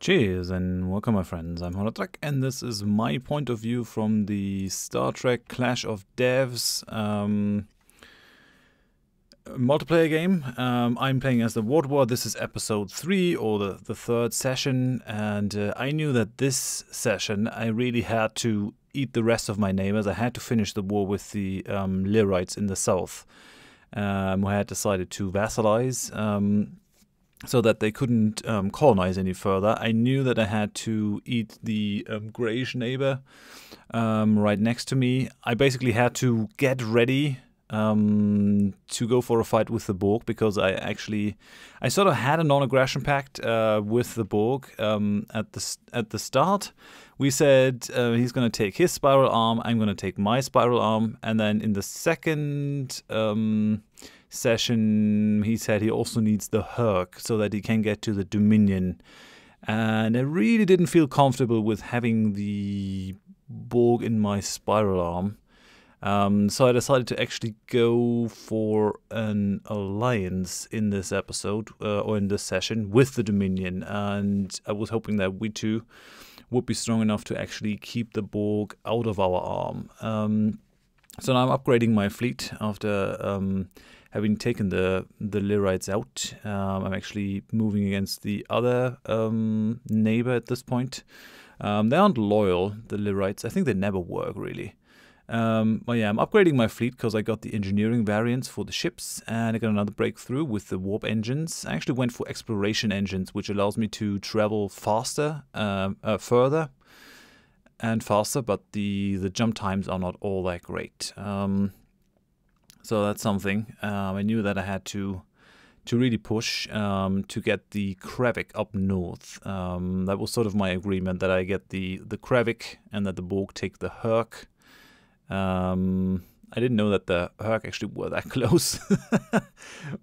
Cheers and welcome my friends, I'm Horath Drak and this is my point of view from the Star Trek Clash of Devs multiplayer game. I'm playing as the Vaadwaur. This is episode 3 or the third session, and I knew that this session I really had to eat the rest of my neighbors. I had to finish the war with the Lyrites in the south, who had decided to vassalize so that they couldn't colonize any further. I knew that I had to eat the grayish neighbor right next to me. I basically had to get ready to go for a fight with the Borg, because I sort of had a non-aggression pact with the Borg at the start. We said he's going to take his spiral arm, I'm going to take my spiral arm, and then in the second session he said he also needs the Herc so that he can get to the Dominion, and I really didn't feel comfortable with having the Borg in my spiral arm, so I decided to actually go for an alliance in this episode or in this session with the Dominion, and I was hoping that we two would be strong enough to actually keep the Borg out of our arm. So now I'm upgrading my fleet after having taken the Lyrites out. I'm actually moving against the other neighbor at this point. They aren't loyal, the Lyrites. I think they never work, really. But yeah, I'm upgrading my fleet because I got the engineering variants for the ships, and I got another breakthrough with the warp engines. I actually went for exploration engines, which allows me to travel faster, further and faster, but the jump times are not all that great. So that's something. I knew that I had to really push to get the Kravik up north. That was sort of my agreement, that I get the Kravik and that the Borg take the Herc. I didn't know that the Herc actually were that close.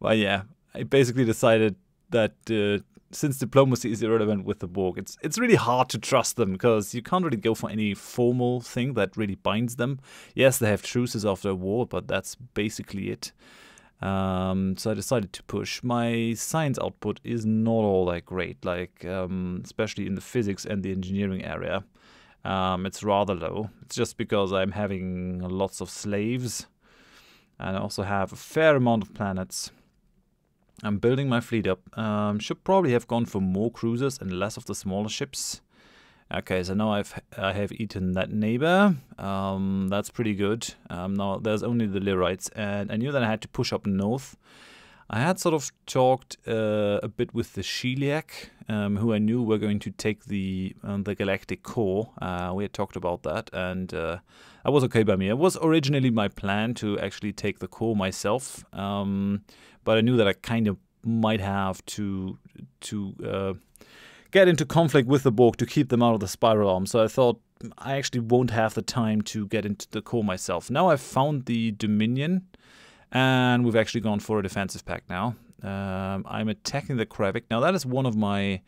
But yeah, I basically decided that since diplomacy is irrelevant with the Borg, it's really hard to trust them, because you can't really go for any formal thing that really binds them. Yes, they have truces after a war, but that's basically it. So I decided to push. My science output is not all that great, like especially in the physics and the engineering area. It's rather low. It's just because I'm having lots of slaves, and I also have a fair amount of planets. I'm building my fleet up. Should probably have gone for more cruisers and less of the smaller ships. Okay, so now I have eaten that neighbor. That's pretty good. Now there's only the Lyrites, and I knew that I had to push up north. I had sort of talked a bit with the Sheliak, who I knew were going to take the Galactic Core. We had talked about that, and that was okay by me. It was originally my plan to actually take the core myself, but I knew that I kind of might have to get into conflict with the Borg to keep them out of the spiral arm. So I thought I actually won't have the time to get into the core myself. Now I've found the Dominion, and we've actually gone for a defensive pact now. I'm attacking the Kravik. Now that is one of my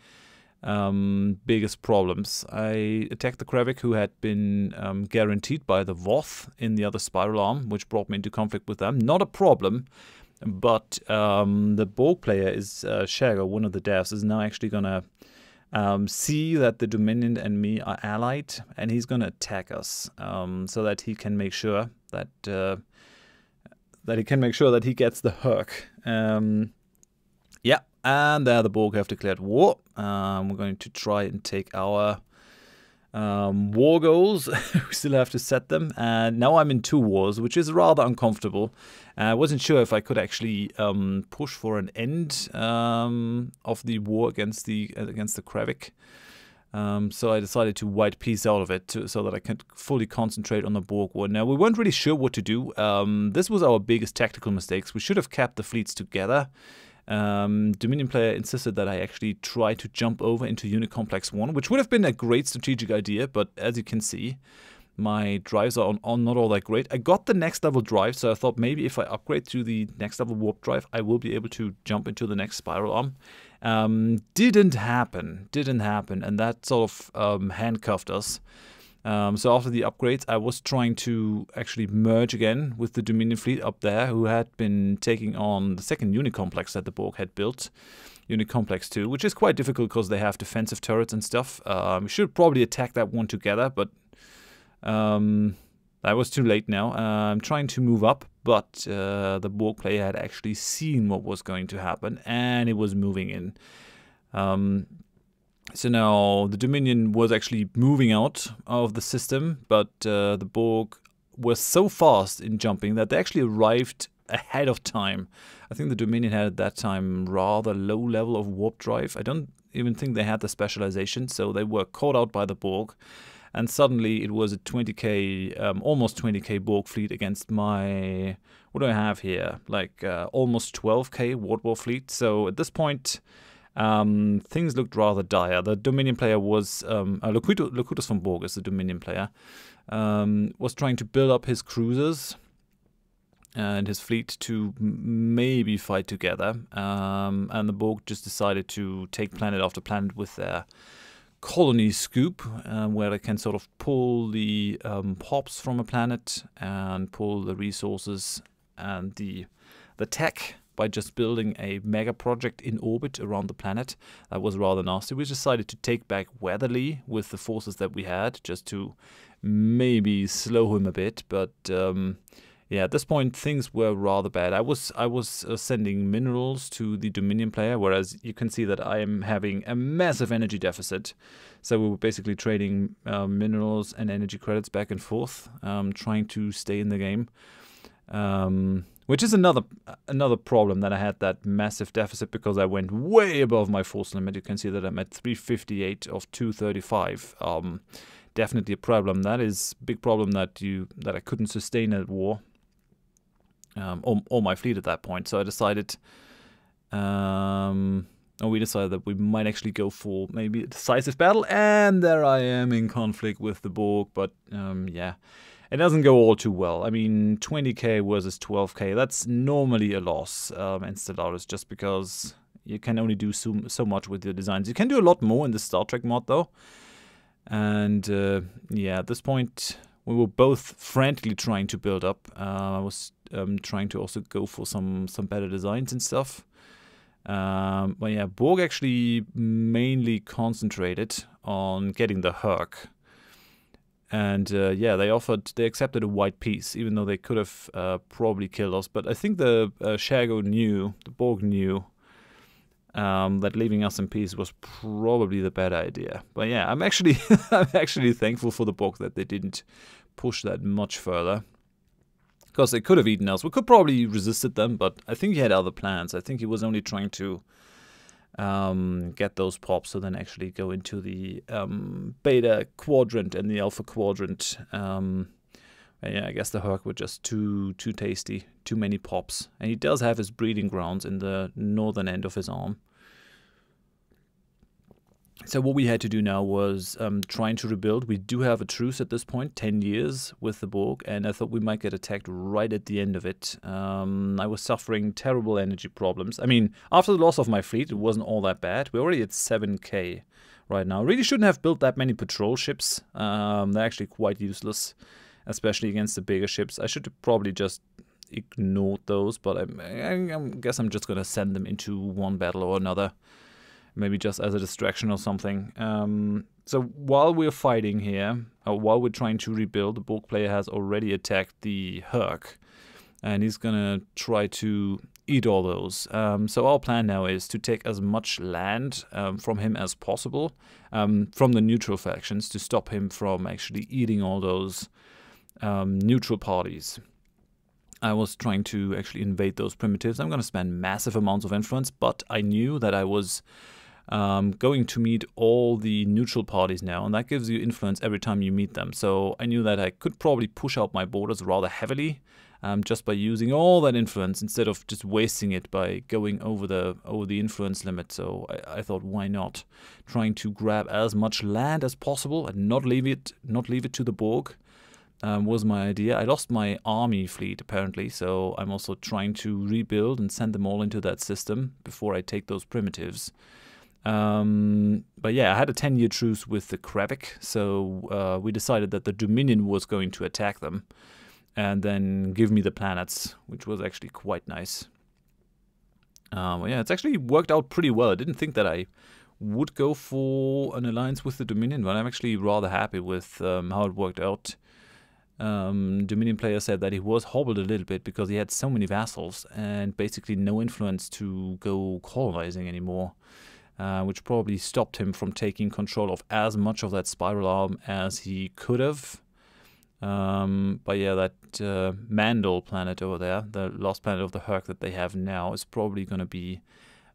biggest problems. I attacked the Kravik, who had been guaranteed by the Voth in the other spiral arm, which brought me into conflict with them. Not a problem, but the Borg player is Shaggo, one of the devs, is now actually going to see that the Dominion and me are allied, and he's going to attack us so that he can make sure that... he gets the Herc. Yeah, and there the Borg have declared war. We're going to try and take our war goals. We still have to set them. And now I'm in two wars, which is rather uncomfortable. I wasn't sure if I could actually push for an end of the war against the Kravik. So I decided to white piece out of it so that I could fully concentrate on the Borg war. Now, we weren't really sure what to do. This was our biggest tactical mistakes. We should have kept the fleets together. Dominion player insisted that I actually try to jump over into Unicomplex 1, which would have been a great strategic idea, but as you can see, my drives are not all that great. I got the next level drive, so I thought maybe if I upgrade to the next level warp drive, I will be able to jump into the next spiral arm. Didn't happen, and that sort of handcuffed us. So after the upgrades, I was trying to actually merge again with the Dominion fleet up there, who had been taking on the second Unicomplex that the Borg had built, Unicomplex too, which is quite difficult because they have defensive turrets and stuff. We should probably attack that one together, but that was too late now. I'm trying to move up, but the Borg player had actually seen what was going to happen, and it was moving in. So now the Dominion was actually moving out of the system, but the Borg were so fast in jumping that they actually arrived ahead of time. I think the Dominion had at that time rather low level of warp drive. I don't even think they had the specialization, so they were caught out by the Borg, and suddenly it was a 20k, almost 20k Borg fleet against my, what do I have here, like almost 12k Vaadwaur fleet. So at this point things looked rather dire. The Dominion player was, Locutus von Borg is the Dominion player, was trying to build up his cruisers and his fleet to maybe fight together, and the Borg just decided to take planet after planet with their colony scoop, where they can sort of pull the pops from a planet and pull the resources and the tech by just building a mega project in orbit around the planet. That was rather nasty. We decided to take back Weatherly with the forces that we had, just to maybe slow him a bit, but yeah, at this point things were rather bad. I was sending minerals to the Dominion player, whereas you can see that I am having a massive energy deficit. So we were basically trading minerals and energy credits back and forth, trying to stay in the game, which is another problem, that I had that massive deficit because I went way above my force limit. You can see that I'm at 358 of 235. Definitely a problem. That is a big problem that I couldn't sustain at war. Or my fleet at that point. So I decided, we decided that we might actually go for maybe a decisive battle, and there I am in conflict with the Borg, but yeah, it doesn't go all too well. I mean, 20k versus 12k, that's normally a loss in Stellaris, just because you can only do so much with your designs. You can do a lot more in the Star Trek mod though, and yeah, at this point we were both frantically trying to build up. I was trying to also go for some better designs and stuff. But yeah, Borg actually mainly concentrated on getting the Herc. And yeah, they accepted a white piece, even though they could have probably killed us. But I think the Shaggo knew, the Borg knew, that leaving us in peace was probably the better idea. But yeah, I'm actually I'm actually thankful for the Borg that they didn't push that much further, because they could have eaten us. We could probably resisted them, but I think he had other plans. I think he was only trying to get those pops, so then actually go into the Beta Quadrant and the Alpha Quadrant. And yeah, I guess the Herc were just too tasty, too many pops. And he does have his breeding grounds in the northern end of his arm. So what we had to do now was trying to rebuild. We do have a truce at this point, 10 years with the Borg, and I thought we might get attacked right at the end of it. I was suffering terrible energy problems. I mean, after the loss of my fleet, it wasn't all that bad. We're already at 7k right now. Really shouldn't have built that many patrol ships. They're actually quite useless, especially against the bigger ships. I should have probably just ignored those, but I guess I'm just going to send them into one battle or another, maybe just as a distraction or something. So while we're fighting here, or while we're trying to rebuild, the Borg player has already attacked the Herc, and he's gonna try to eat all those. So our plan now is to take as much land from him as possible, from the neutral factions, to stop him from actually eating all those neutral parties. I was trying to actually invade those primitives. I'm gonna spend massive amounts of influence, but I knew that I was going to meet all the neutral parties now, and that gives you influence every time you meet them. So I knew that I could probably push out my borders rather heavily, just by using all that influence instead of just wasting it by going over the influence limit. So I thought, why not, trying to grab as much land as possible and not leave it to the Borg. Was my idea. I lost my army fleet apparently, so I'm also trying to rebuild and send them all into that system before I take those primitives. But yeah, I had a 10-year truce with the Kravik, so we decided that the Dominion was going to attack them and then give me the planets, which was actually quite nice. Yeah, it's actually worked out pretty well. I didn't think that I would go for an alliance with the Dominion, but I'm actually rather happy with how it worked out. Dominion player said that he was hobbled a little bit because he had so many vassals and basically no influence to go colonizing anymore, which probably stopped him from taking control of as much of that spiral arm as he could have. But yeah, that Mandal planet over there, the lost planet of the Herc that they have now, is probably going to be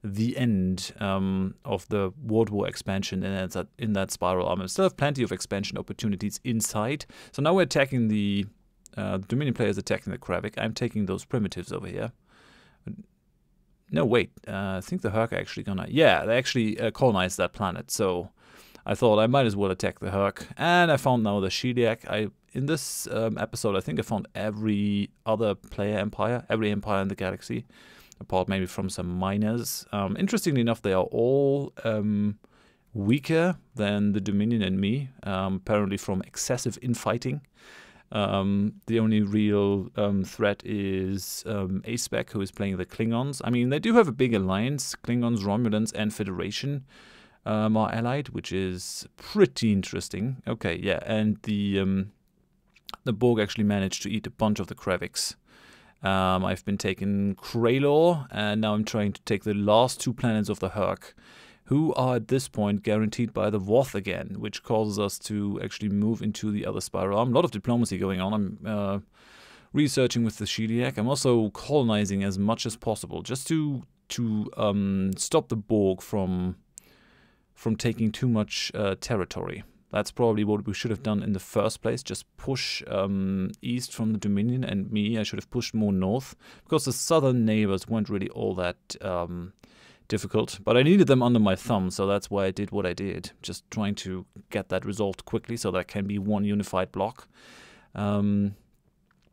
the end of the World War expansion in that spiral arm. We still have plenty of expansion opportunities inside. So now we're attacking the Dominion player is attacking the Kravik. I'm taking those primitives over here. No, wait. I think the Herc are actually gonna... Yeah, they actually colonized that planet. So I thought I might as well attack the Herc. And I found now the Sheliak. In this episode, I think I found every other player empire, every empire in the galaxy, apart maybe from some minors. Interestingly enough, they are all weaker than the Dominion and me, apparently from excessive infighting. The only real threat is A-Spec, who is playing the Klingons. I mean, they do have a big alliance. Klingons, Romulans, and Federation are allied, which is pretty interesting. Okay, yeah, and the Borg actually managed to eat a bunch of the Kraviks. I've been taking Kralor, and now I'm trying to take the last two planets of the Herc, who are at this point guaranteed by the Voth again, which causes us to actually move into the other spiral arm. A lot of diplomacy going on. I'm researching with the Sheliak. I'm also colonizing as much as possible, just to stop the Borg from taking too much territory. That's probably what we should have done in the first place. Just push east from the Dominion and me. I should have pushed more north because the southern neighbors weren't really all that difficult. But I needed them under my thumb, so that's why I did what I did. Just trying to get that resolved quickly so that can be one unified block. I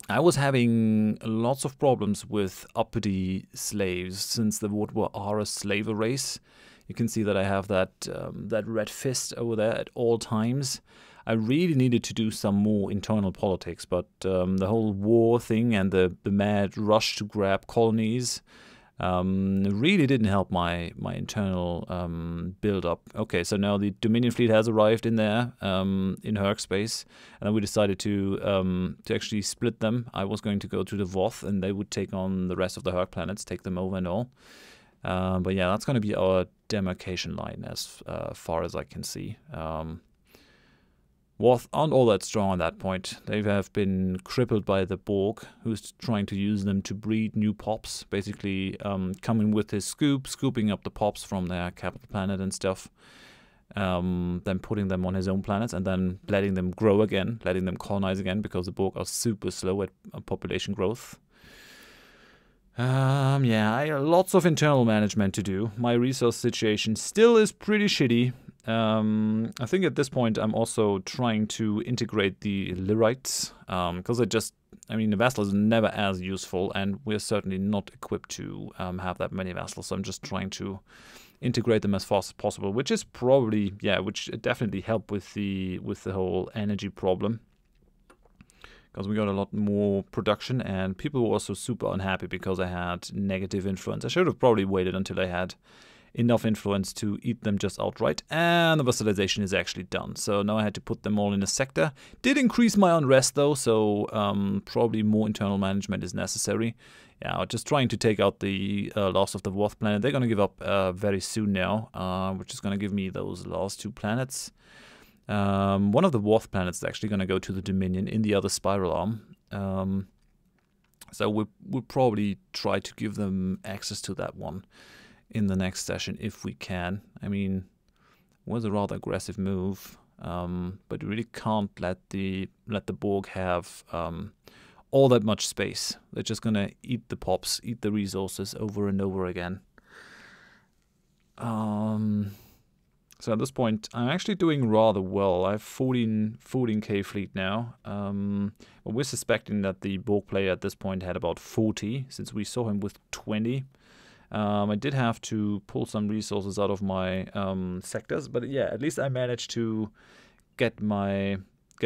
was having lots of problems with uppity slaves since the Vaadwaur are a slaver race. You can see that I have that that red fist over there at all times. I really needed to do some more internal politics, but the whole war thing and the mad rush to grab colonies really didn't help my internal build-up. Okay, so now the Dominion fleet has arrived in there, in Herc space, and then we decided to actually split them. I was going to go to the Voth, and they would take on the rest of the Herc planets, take them over and all. But yeah, that's going to be our demarcation line as far as I can see. Voth aren't all that strong at that point. They have been crippled by the Borg, who's trying to use them to breed new pops, basically coming with his scooping up the pops from their capital planet and stuff, then putting them on his own planets and then letting them grow again, letting them colonize again, because the Borg are super slow at population growth. Yeah, I have lots of internal management to do. My resource situation still is pretty shitty. I think at this point I'm also trying to integrate the Lyrites, because I mean, the vassal is never as useful, and we're certainly not equipped to have that many vassals, so I'm just trying to integrate them as fast as possible, which is probably, yeah, which definitely helped with the whole energy problem. Because we got a lot more production, and people were also super unhappy because I had negative influence. I should have probably waited until I had enough influence to eat them just outright. And the vassalization is actually done. So now I had to put them all in a sector. Did increase my unrest though, so probably more internal management is necessary. Yeah, just trying to take out the loss of the Voth planet. They're going to give up very soon now, which is going to give me those last two planets. One of the Voth planets is actually going to go to the Dominion in the other spiral arm. So we'll probably try to give them access to that one in the next session if we can. I mean, it was a rather aggressive move, but you really can't let the Borg have all that much space. They're just going to eat the pops, eat the resources over and over again. So at this point, I'm actually doing rather well. I have 14k fleet now. But we're suspecting that the Borg player at this point had about 40, since we saw him with 20. I did have to pull some resources out of my sectors, but yeah, at least I managed to get my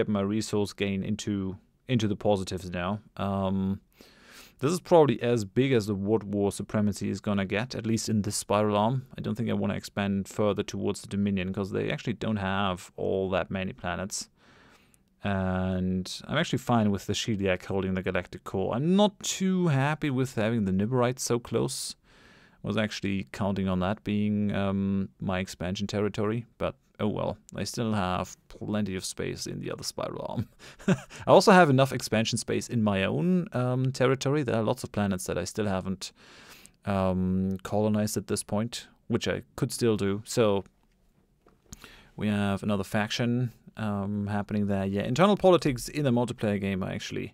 resource gain into the positives now. This is probably as big as the World War Supremacy is gonna get, at least in this spiral arm. I don't think I want to expand further towards the Dominion, because they actually don't have all that many planets. And I'm actually fine with the Sheliak holding the galactic core. I'm not too happy with having the Nibirite so close. I was actually counting on that being my expansion territory, but oh well. I still have plenty of space in the other spiral arm. I also have enough expansion space in my own territory. There are lots of planets that I still haven't colonized at this point, which I could still do. So we have another faction happening there. Yeah, internal politics in a multiplayer game are actually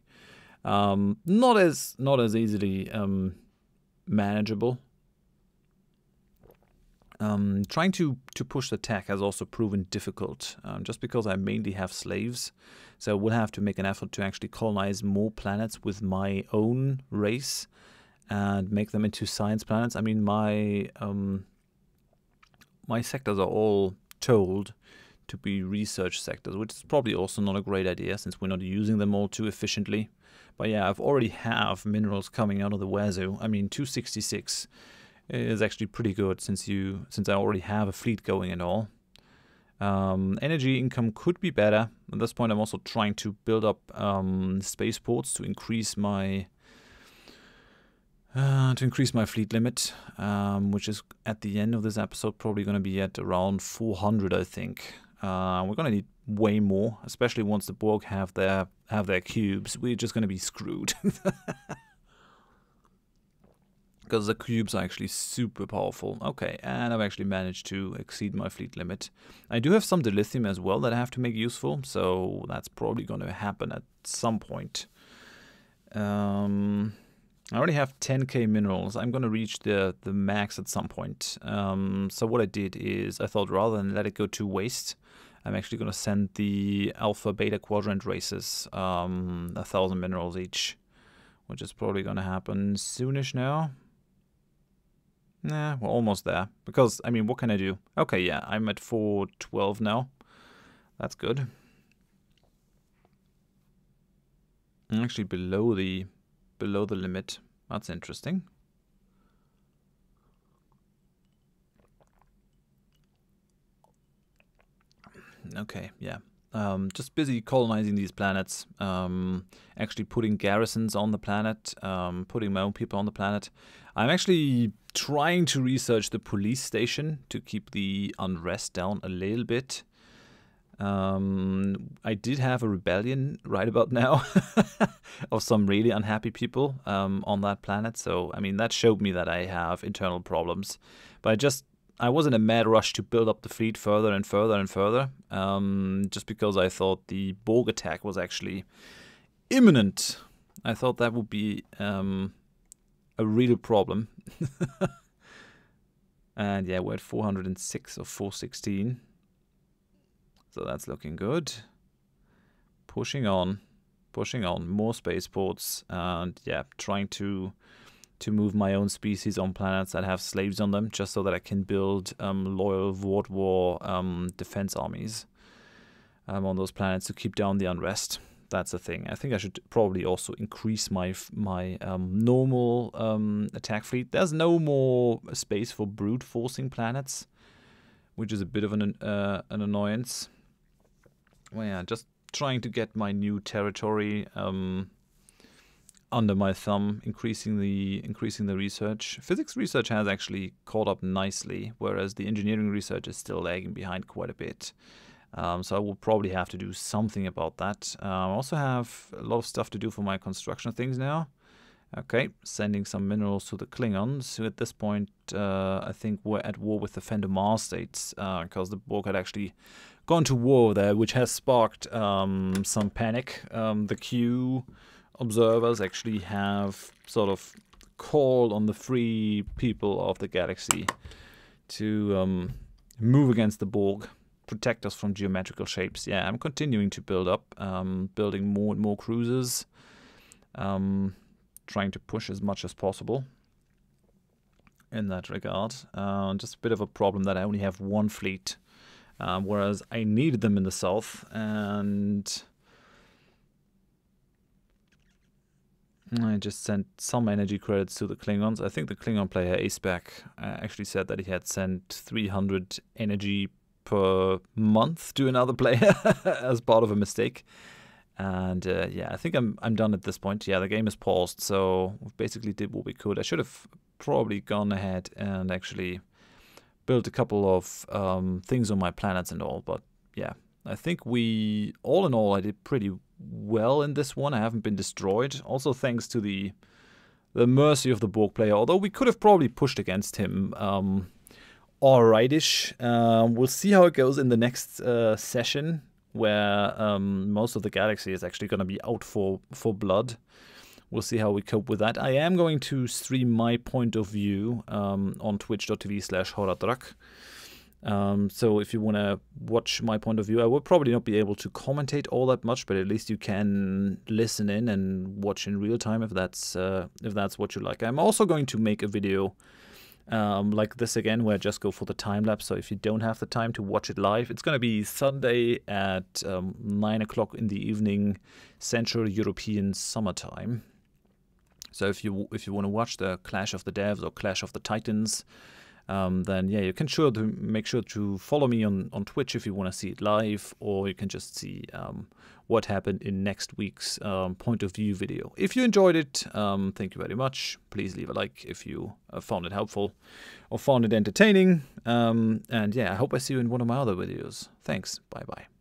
not as easily manageable. Trying to push the tech has also proven difficult, just because I mainly have slaves, so we'll have to make an effort to actually colonize more planets with my own race and make them into science planets. I mean, my my sectors are all told to be research sectors, which is probably also not a great idea since we're not using them all too efficiently. But yeah, I've already have minerals coming out of the wazoo. I mean, 266. is actually pretty good since I already have a fleet going and all. Energy income could be better. At this point I'm also trying to build up spaceports to increase my fleet limit, which is at the end of this episode probably going to be at around 400, I think. We're going to need way more, especially once the Borg have their cubes. We're just going to be screwed. Because the cubes are actually super powerful. Okay, and I've actually managed to exceed my fleet limit. I do have some dilithium as well that I have to make useful, so that's probably going to happen at some point. I already have 10k minerals. I'm going to reach the max at some point. So what I did is I thought rather than let it go to waste, I'm actually going to send the Alpha Beta Quadrant races 1,000 minerals each, which is probably going to happen soonish now. Nah, we're almost there. Because, I mean, what can I do? Okay, yeah, I'm at 412 now. That's good. I'm actually below the limit. That's interesting. Okay, yeah. Just busy colonizing these planets, actually putting garrisons on the planet, putting my own people on the planet. I'm actually trying to research the police station to keep the unrest down a little bit. I did have a rebellion right about now of some really unhappy people on that planet. So, I mean, that showed me that I have internal problems. But I was in a mad rush to build up the fleet further and further and further, just because I thought the Borg attack was actually imminent. I thought that would be a real problem. And yeah, we're at 406 or 416. So that's looking good. Pushing on. More spaceports and yeah, trying to move my own species on planets that have slaves on them, just so that I can build loyal Vaadwaur defense armies on those planets to keep down the unrest. That's the thing. I think I should probably also increase my normal attack fleet. There's no more space for brute forcing planets, which is a bit of an annoyance. Well, yeah, just trying to get my new territory under my thumb, increasing the research. Physics research has actually caught up nicely, whereas the engineering research is still lagging behind quite a bit. So I will probably have to do something about that. I also have a lot of stuff to do for my construction things now. Okay, sending some minerals to the Klingons, who at this point I think were at war with the Fendermar states, because the Borg had actually gone to war there, which has sparked some panic. The Q observers actually have sort of called on the free people of the galaxy to move against the Borg, protect us from geometrical shapes. Yeah, I'm continuing to build up, building more and more cruisers, trying to push as much as possible in that regard. Just a bit of a problem that I only have one fleet, whereas I needed them in the south, and I just sent some energy credits to the Klingons. I think the Klingon player A-Spec actually said that he had sent 300 energy per month to another player as part of a mistake. And yeah, I think I'm done at this point. Yeah, the game is paused, so we basically did what we could. I should have probably gone ahead and actually built a couple of things on my planets and all, but yeah. I think we, all in all, I did pretty well in this one. I haven't been destroyed. Also thanks to the mercy of the Borg player, although we could have probably pushed against him. Alright-ish. We'll see how it goes in the next session, where most of the galaxy is actually going to be out for blood. We'll see how we cope with that. I am going to stream my point of view on twitch.tv/HorathDrak. So if you want to watch my point of view, I will probably not be able to commentate all that much, but at least you can listen in and watch in real time if that's what you like. I'm also going to make a video like this again, where I just go for the time lapse. So if you don't have the time to watch it live, it's going to be Sunday at 9 o'clock in the evening, Central European summertime. So if you want to watch the Clash of the Devs or Clash of the Titans, then yeah, you can make sure to follow me on Twitch if you want to see it live, or you can just see what happened in next week's point of view video. If you enjoyed it, thank you very much. Please leave a like if you found it helpful or found it entertaining. And yeah, I hope I see you in one of my other videos. Thanks. Bye-bye.